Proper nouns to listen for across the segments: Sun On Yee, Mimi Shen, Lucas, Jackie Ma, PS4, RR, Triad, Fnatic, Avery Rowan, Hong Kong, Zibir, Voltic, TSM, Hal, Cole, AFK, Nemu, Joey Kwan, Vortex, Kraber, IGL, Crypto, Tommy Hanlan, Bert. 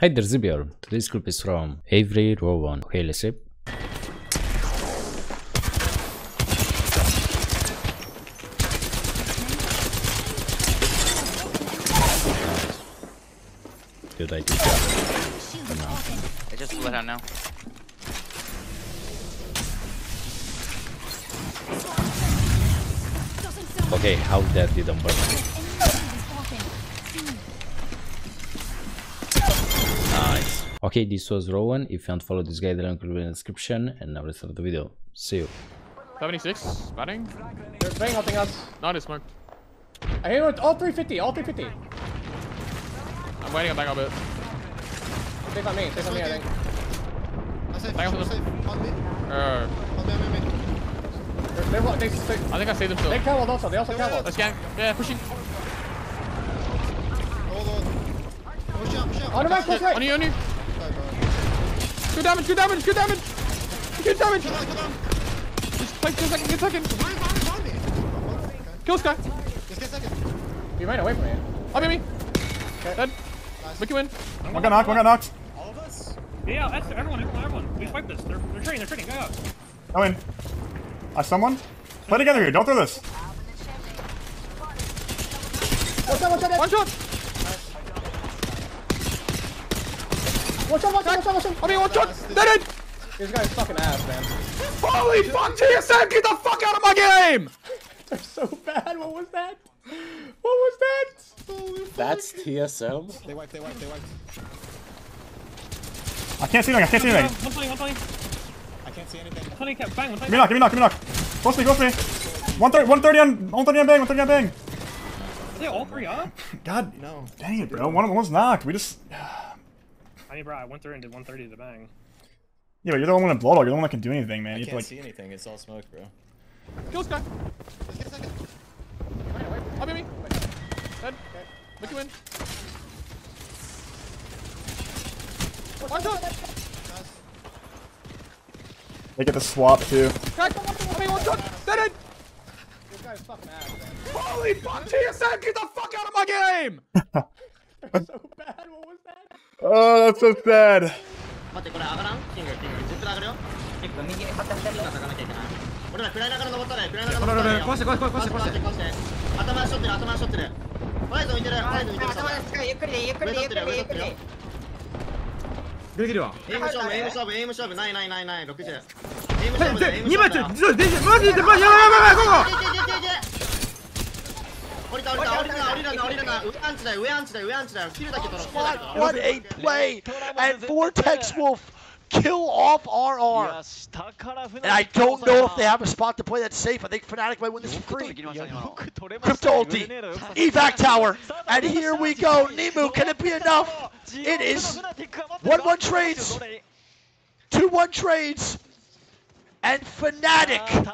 Hi there, Zibir. Today's clip is from Avery Rowan. Okay, let's see. Dude, I did that. I just let out now. Okay, how that didn't work. Nice. Okay, this was Rowan. If you want to follow this guy, the link will be in the description. And now let's start the video. See you. 76, batting. They're playing nothing else. Not as smoked. I hit him with all 350, all 350. I'm waiting on back up a bit. Safe on me, safe on me, I think. I'm safe, I'm safe. On me. On me. I think I saved them still. They traveled also, they also traveled. Let's gank. Yeah, pushing. Hold on. Push out, push out. On the right, push right. On you, on you. Good damage, good damage, good damage. Good damage. Just play 2 seconds, get second. Kill this guy. Just get second. He ran away from me. I'll be me. Dead. We can win. One got knocked. All of us? Yeah, that's everyone. We fight this. They're trading, they're trading. Go out. I win. Someone? Play together here. Don't throw this. One shot. One shot. I mean, one shot. Dead it. This guy's fucking ass, man. Holy fuck, TSM, get the fuck out of my game. They're so bad. What was that? That's TSM. They wiped. I can't see anything. I can't see anything. Give me knock. Close me. 130 on bang. Is it all three up? God, no. Dang it, bro. One's knocked. We just... I mean, bro, I went through and did 130 to bang. Yeah, but you're the one with a blow dog. You're the one that can do anything, man. I can't see anything. It's all smoke, bro. Kill this guy. I'll be me. Dead. Look you in. One shot! They get the swap too. Guys, one shot! Dead it! This guy's fucking ass, man. Holy fuck, TSM, get the fuck out of my game! That's so bad, what was that? Oh, that's so sad. What a play! And Vortex will kill off RR. And I don't know if they have a spot to play that's safe. I think Fnatic might win this for free. Crypto ulti, evac tower, and here we go. Nemu, can it be enough? It is. 1-1 trades. 2-1 trades. And Fnatic.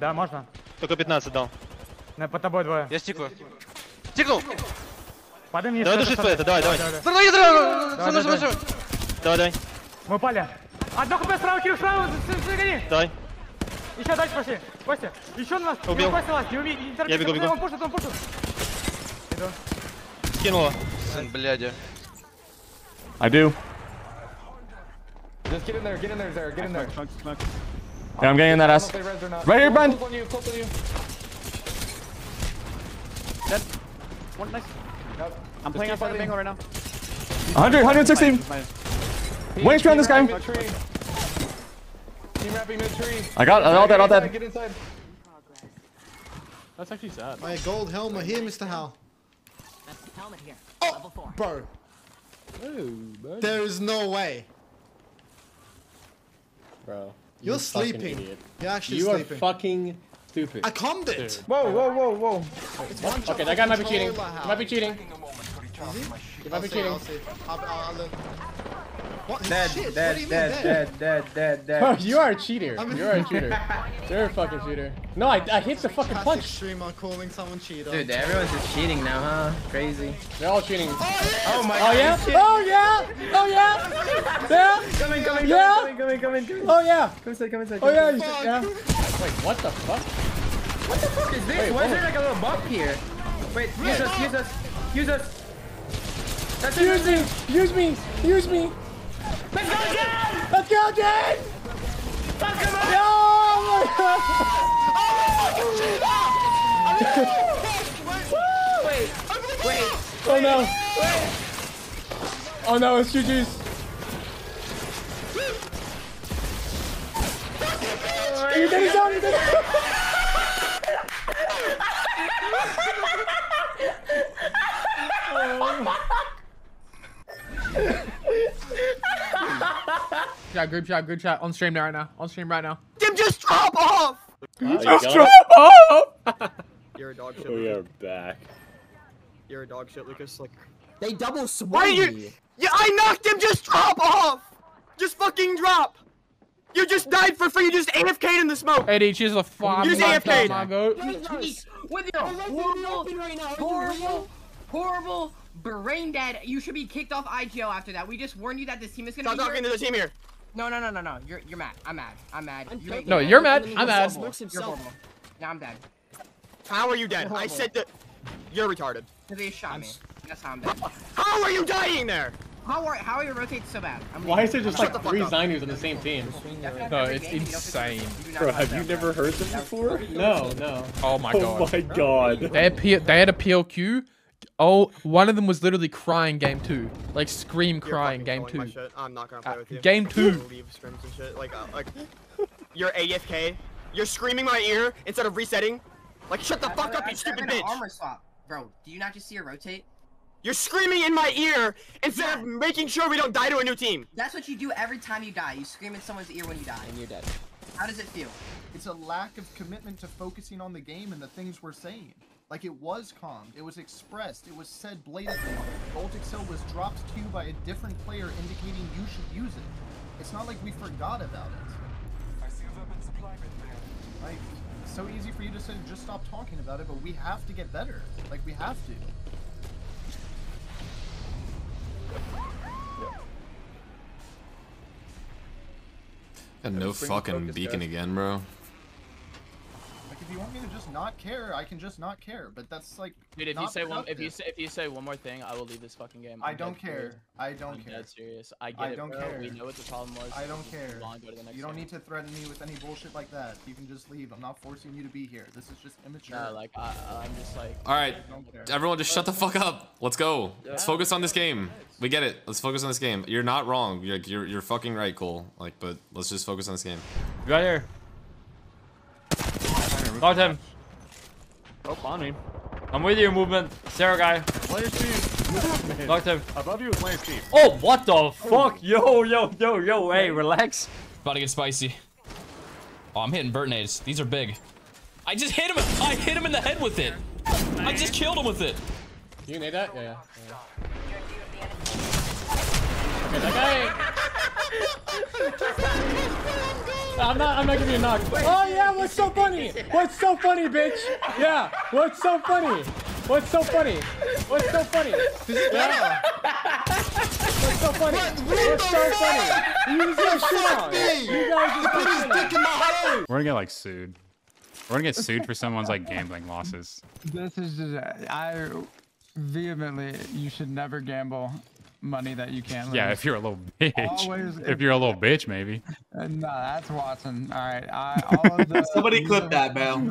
Да, можно. Только 15 дал. Под тобой двое. Я стикую. Стикнул. Подними. Давай душить это, давай. Давай. Мы упали. Одно хп справа, Кирилл, справа, загони. Давай. Еще дальше пошли. Костя, еще на нас. Убил. Не торопись. Я бегу. Он пушит. Иду. Скинула. Сын, блядя. I do. Just get in there. Yeah, I'm getting in that ass. Right here, Bert. Dead. One, nice. I'm playing outside the bingo right now. 100, 116. Wings around this guy. Team wrapping mid-tree. I got that. Get inside. That's actually sad. My gold helmet here, Mr. Hal. That's the helmet here. Level 4. Bro. Oh, there is no way. Bro. You're sleeping. Idiot. You're actually sleeping. You are fucking stupid. I calmed it. Whoa. Okay, that guy might be cheating. He might be cheating. Dead. Oh, you are a cheater. You're a cheater. You're a fucking cheater. No, I hit the fucking punch. Streamer calling someone cheater. Dude, everyone's just cheating now, huh? Crazy. They're all cheating. Oh my god. Oh yeah. Come in. Oh yeah. Come inside. Oh yeah. Wait, what the fuck? What the fuck is this? Why is there like a little bump here? Wait, use us. That's use me! Use me! Use me! Let's go, Dan! Let's go, Dan! Fuck him up! No! Oh my fucking shit! Wait, wait, oh no. Wait. Oh no, it's GG's. You did it, John, you did it. Group shot, good shot. On stream right now. On stream right now. Jim, just drop off! Just drop off! You're a dog shit. We are back. You're a dog shit, Lucas. Like, they double swung you. Yeah, I knocked him. Just drop off. Just fucking drop. You just died for free. You just AFK'd in the smoke. Eddie, she's a farm. You just AFK'd. With your horrible, horrible brain dead. You should be kicked off IGL after that. We just warned you that this team is gonna. Stop talking to the team here. No, no, no, no, no. You're mad. I'm mad. I'm mad. No, you're mad. I'm mad. You're horrible. Now I'm dead. How are you dead? I said that. You're retarded. They shot me. That's how I'm dead. How are you dying there? How are you rotating so bad? Why is there just like three Zinus on the same team? No, it's insane. Bro, have you never heard this before? No, no. Oh my god. Oh my god. They had a PLQ. Oh, one of them was literally crying game 2. Like scream crying game 2. I'm not gonna play with you. Game 2. Like you're AFK. You're screaming my ear instead of resetting. Like, shut the fuck up, you stupid bitch! Armor swap. Bro, do you not just see her rotate? You're screaming in my ear instead of making sure we don't die to a new team! That's what you do every time you die. You scream in someone's ear when you die. And you're dead. How does it feel? It's a lack of commitment to focusing on the game and the things we're saying. Like, it was calm. It was expressed. It was said blatantly. Voltic Hill was dropped to you by a different player indicating you should use it. It's not like we forgot about it. I see a weapon supply right there. Like... so easy for you to say just stop talking about it, but we have to get better. Like, we have to. And no fucking beacon again, bro. Like, if you want me to just not care, I can just not care. But that's like, dude, if you say one, if you say one more thing, I will leave this fucking game. I don't care. I don't care. That's serious. I get it. I don't care. We know what the problem was. I don't care. You don't need to threaten me with any bullshit like that. You can just leave. I'm not forcing you to be here. This is just immature. Yeah, like I'm just like. All right, everyone, just shut the fuck up. Let's go. Let's focus on this game. We get it. Let's focus on this game. You're not wrong. You're fucking right, Cole. Like, but let's just focus on this game. Right here. Got him. Oh, on me. I'm with you, movement. Sarah guy. Knocked him. Above you, Steve. Oh, what the fuck? Yo, yo, yo, yo. Hey, relax. About to get spicy. Oh, I'm hitting Bert nades. These are big. I just hit him. I hit him in the head with it. I just killed him with it. You need that? Yeah, yeah. Okay, that guy. I'm not giving you a knock. Oh yeah, what's so funny? What's so funny, bitch? Yeah, what's so funny? What's so funny? What's so funny? Yeah. What's so funny? What's so funny? You just shit on. You guys just put his dick in my head. We're gonna get like sued. We're gonna get sued for someone's like gambling losses. This is just, I vehemently, you should never gamble money that you can lose. Yeah, if you're a little bitch. Always, if you're a little bitch, maybe. No, that's Watson. All right. All of the somebody clip that, man.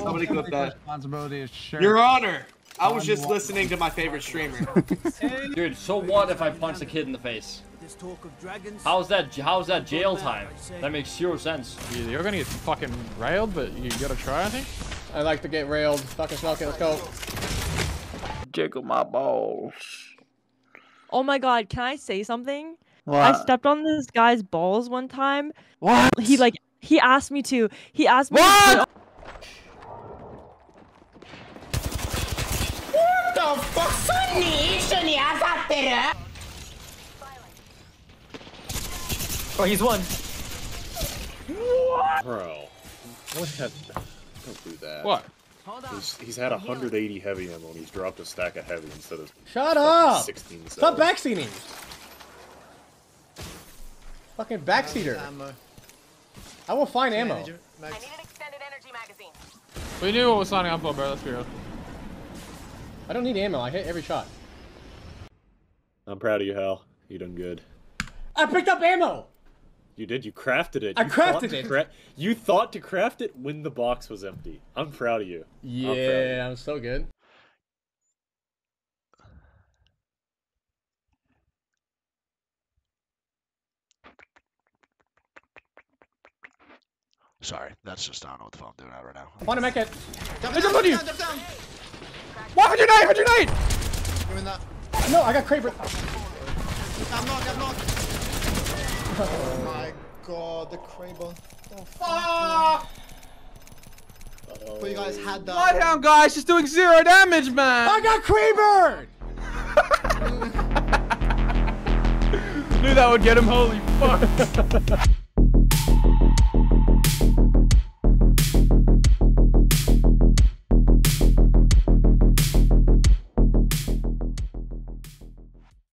Somebody clip that. Responsibility is sure. Your Honor, I was just listening to my favorite streamer. Dude, so what if I punch a kid in the face? How's that jail time? That makes zero sense. You're gonna get fucking railed, but you gotta try, I think. I like to get railed. Fucking smoke it. Let's go. Jiggle my balls. Oh my god, can I say something? What? I stepped on this guy's balls one time. What? He asked me to. He asked me what? What the fuck? Oh, he's one. What? Bro. Don't do that. What? He's had 180 heavy ammo and he's dropped a stack of heavy instead of. Shut up! 16 stop backseating! Fucking backseater! I will find ammo. I need an extended energy magazine. We knew what was signing up for, bro. Let's be real. I don't need ammo. I hit every shot. I'm proud of you, Hal. You done good. I picked up ammo! You did. You crafted it. I crafted it. You thought to craft it when the box was empty. I'm proud of you. Yeah, I'm so good. Sorry, that's just, I don't know what the fuck I'm doing out right now. I want to make it. Jump down. Why would you knight? Would you knight? Doing that. No, I got Kraber. I'm knocked. Oh my god, the Kraber. Oh, fuck. Uh-oh. But you guys had that. Lie down, guys. She's doing 0 damage, man. I got Kraber. Knew that would get him. Holy fuck.